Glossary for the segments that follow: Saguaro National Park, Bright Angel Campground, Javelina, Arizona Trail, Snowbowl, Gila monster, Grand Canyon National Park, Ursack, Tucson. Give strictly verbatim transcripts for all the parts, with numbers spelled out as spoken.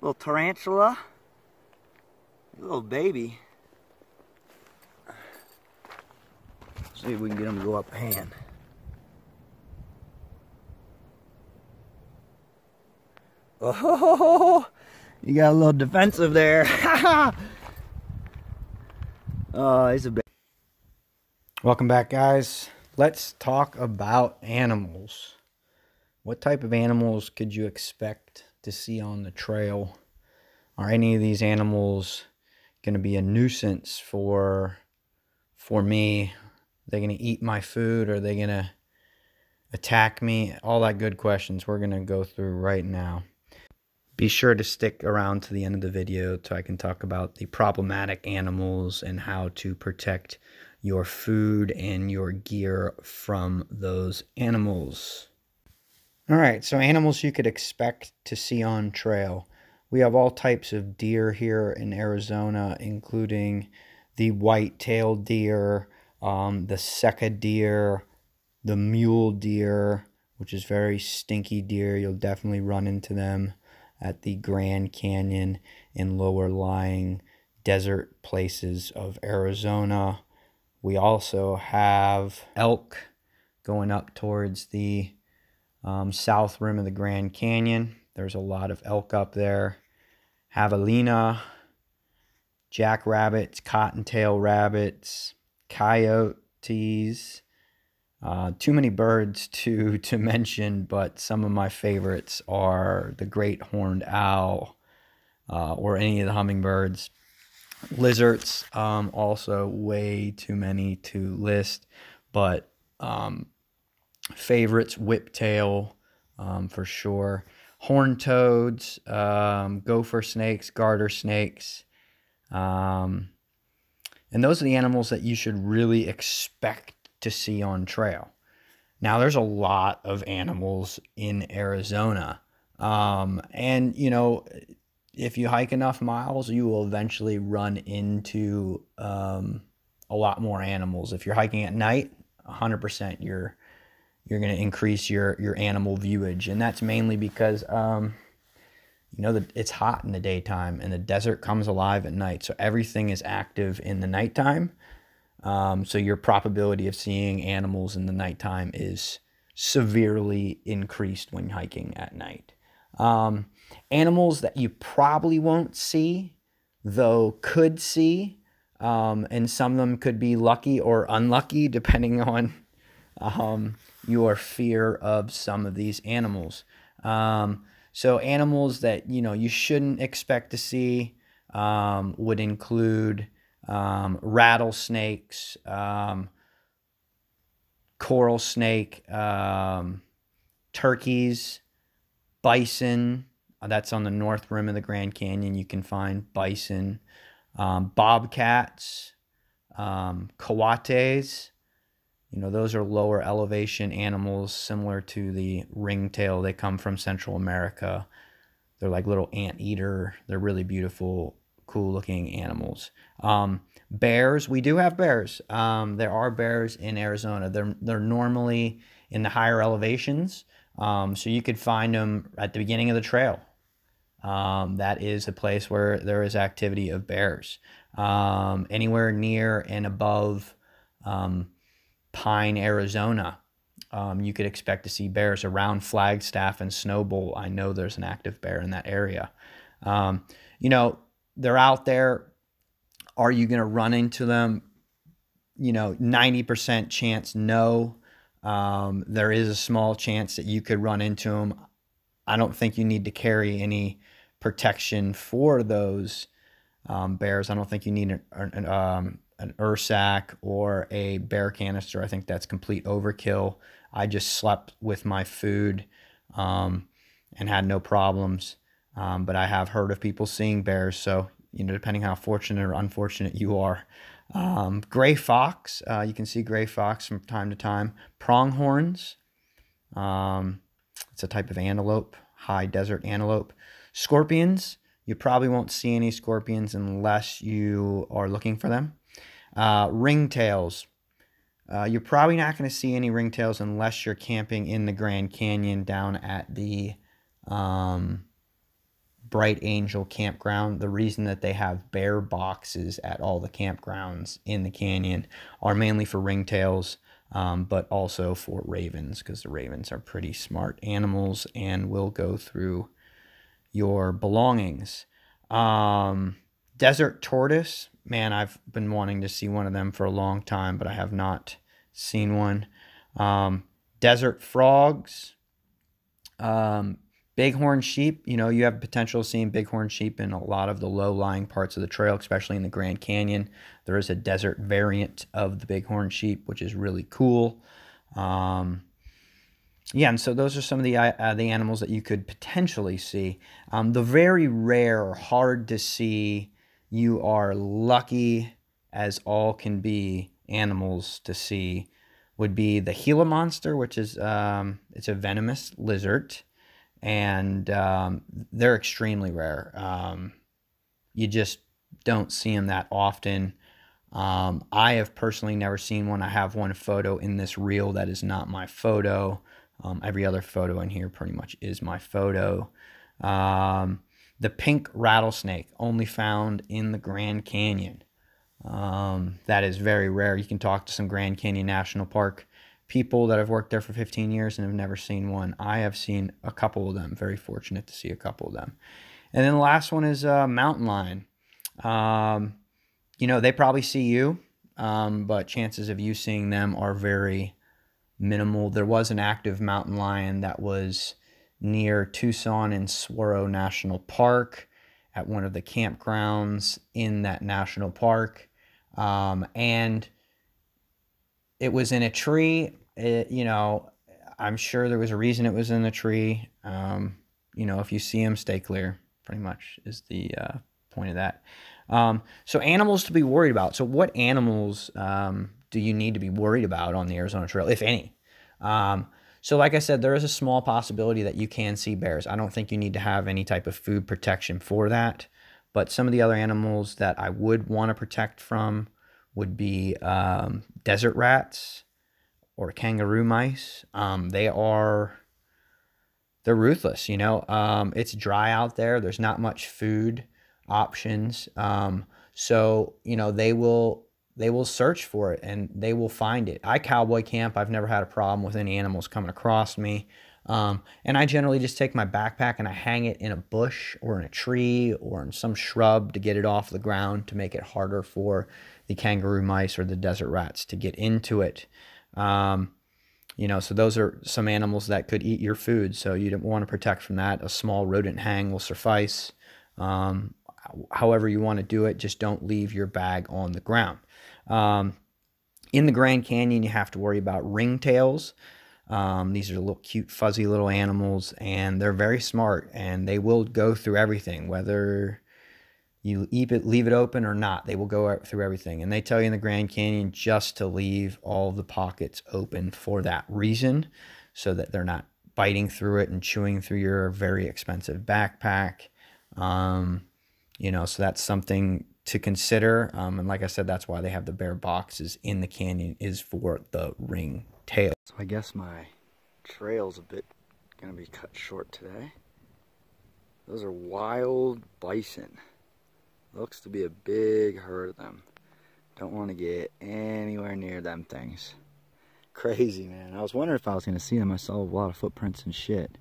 little tarantula, a little baby. See if we can get them to go up hand. Oh, you got a little defensive there. Oh, he's a big. Welcome back, guys. Let's talk about animals. What type of animals could you expect to see on the trail? Are any of these animals going to be a nuisance for for me? Are they going to eat my food? Are they going to attack me? All that good questions we're going to go through right now. Be sure to stick around to the end of the video so I can talk about the problematic animals and how to protect your food and your gear from those animals. All right, so animals you could expect to see on trail. We have all types of deer here in Arizona, including the white-tailed deer, um, the Seca deer, the mule deer, which is very stinky deer. You'll definitely run into them at the Grand Canyon and lower-lying desert places of Arizona. We also have elk going up towards the um, south rim of the Grand Canyon. There's a lot of elk up there. Javelina, jackrabbits, cottontail rabbits, coyotes. Uh, too many birds to, to mention, but some of my favorites are the great horned owl uh, or any of the hummingbirds. Lizards, um, also way too many to list, but um, favorites, whiptail um, for sure. Horned toads, um, gopher snakes, garter snakes. Um, and those are the animals that you should really expect to see on trail. Now there's a lot of animals in Arizona, um, and you know, if you hike enough miles, you will eventually run into um, a lot more animals. If you're hiking at night, one hundred percent you're you're going to increase your your animal viewage, and that's mainly because um, you know that it's hot in the daytime, and the desert comes alive at night, so everything is active in the nighttime. Um, so your probability of seeing animals in the nighttime is severely increased when hiking at night. Um, animals that you probably won't see, though could see, um, and some of them could be lucky or unlucky depending on um, your fear of some of these animals. Um, so animals that, you know, you shouldn't expect to see um, would include Um, rattlesnakes, um, coral snake, um, turkeys, bison. That's on the north rim of the Grand Canyon. You can find bison, um, bobcats, um, coates. You know, those are lower elevation animals similar to the ringtail. They come from Central America. They're like little anteater. They're really beautiful, cool looking animals. Um, bears, we do have bears. Um, there are bears in Arizona. They're, they're normally in the higher elevations. Um, so you could find them at the beginning of the trail. Um, that is a place where there is activity of bears. Um, anywhere near and above um, Pine, Arizona, um, you could expect to see bears. Around Flagstaff and Snowbowl, I know there's an active bear in that area. Um, you know, they're out there. Are you going to run into them? You know, ninety percent chance no. Um, there is a small chance that you could run into them. I don't think you need to carry any protection for those um, bears. I don't think you need an, an, um, an Ursack or a bear canister. I think that's complete overkill. I just slept with my food um, and had no problems. Um, but I have heard of people seeing bears, so you know, depending how fortunate or unfortunate you are. Um, gray fox, uh, you can see gray fox from time to time. Pronghorns, um, it's a type of antelope, high desert antelope. Scorpions, you probably won't see any scorpions unless you are looking for them. Uh, ringtails, uh, you're probably not going to see any ringtails unless you're camping in the Grand Canyon down at the... Um, Bright Angel Campground, the reason that they have bear boxes at all the campgrounds in the canyon are mainly for ringtails, um, but also for ravens, because the ravens are pretty smart animals and will go through your belongings. Um, desert tortoise, man, I've been wanting to see one of them for a long time, but I have not seen one. Um, desert frogs, um, bighorn sheep, you know, you have potential of seeing bighorn sheep in a lot of the low-lying parts of the trail, especially in the Grand Canyon. There is a desert variant of the bighorn sheep, which is really cool. Um, yeah, and so those are some of the, uh, the animals that you could potentially see. Um, the very rare or hard to see, you are lucky as all can be, animals to see would be the Gila monster, which is um, it's a venomous lizard. And um, they're extremely rare. Um, you just don't see them that often. Um, I have personally never seen one. I have one photo in this reel that is not my photo. Um, every other photo in here pretty much is my photo. Um, the pink rattlesnake, only found in the Grand Canyon. Um, that is very rare. You can talk to some Grand Canyon National Park people that have worked there for fifteen years and have never seen one. I have seen a couple of them. Very fortunate to see a couple of them. And then the last one is uh, mountain lion. Um, you know, they probably see you, um, but chances of you seeing them are very minimal. There was an active mountain lion that was near Tucson in Saguaro National Park at one of the campgrounds in that national park. Um, and it was in a tree. It, you know, I'm sure there was a reason it was in the tree. Um, you know, if you see them, stay clear, pretty much is the uh, point of that. Um, so animals to be worried about. So what animals um, do you need to be worried about on the Arizona Trail, if any? Um, so like I said, there is a small possibility that you can see bears. I don't think you need to have any type of food protection for that. But some of the other animals that I would want to protect from would be um, desert rats or kangaroo mice. Um, they are, they're ruthless, you know. Um, it's dry out there. There's not much food options. Um, so, you know, they will, they will search for it and they will find it. I cowboy camp. I've never had a problem with any animals coming across me. Um, and I generally just take my backpack and I hang it in a bush or in a tree or in some shrub to get it off the ground to make it harder for the kangaroo mice or the desert rats to get into it. Um, you know, so those are some animals that could eat your food, so you don't want to protect from that. A small rodent hang will suffice. Um, however you want to do it, just don't leave your bag on the ground. Um, in the Grand Canyon, you have to worry about ringtails. Um, these are little cute, fuzzy little animals, and they're very smart, and they will go through everything, whether you leave it, leave it open or not. They will go through everything, and they tell you in the Grand Canyon just to leave all the pockets open for that reason, so that they're not biting through it and chewing through your very expensive backpack. Um, you know, so that's something to consider. Um, and like I said, that's why they have the bear boxes in the canyon, is for the ring tail. So I guess my trail's a bit gonna be cut short today. Those are wild bison. Looks to be a big herd of them. Don't want to get anywhere near them things. Crazy, man. I was wondering if I was gonna see them. I saw a lot of footprints and shit.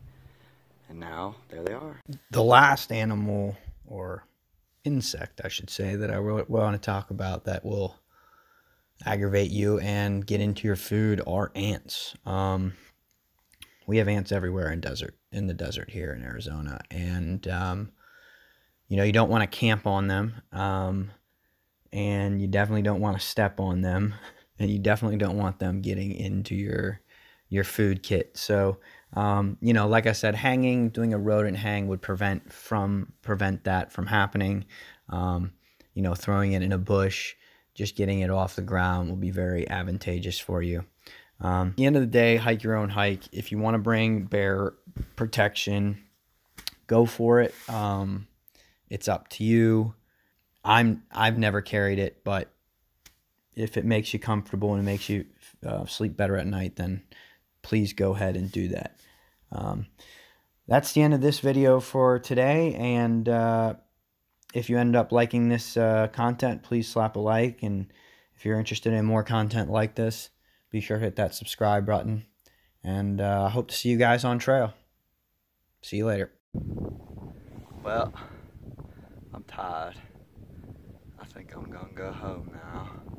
And now there they are. The last animal or insect, I should say, that I want to talk about that will aggravate you and get into your food are ants. Um, we have ants everywhere in desert, in the desert here in Arizona, and um, you know, you don't want to camp on them, um, and you definitely don't want to step on them, and you definitely don't want them getting into your your food kit. So um, you know, like I said, hanging, doing a rodent hang would prevent from prevent that from happening. Um, you know, throwing it in a bush, just getting it off the ground will be very advantageous for you. Um, at the end of the day, hike your own hike. If you want to bring bear protection, go for it. Um, it's up to you. I'm, I've never carried it, but if it makes you comfortable and it makes you uh, sleep better at night, then please go ahead and do that. Um, that's the end of this video for today. And uh, if you end up liking this uh, content, please slap a like. And if you're interested in more content like this, be sure to hit that subscribe button. And I uh, hope to see you guys on trail. See you later. Well, I'm tired. I think I'm gonna go home now.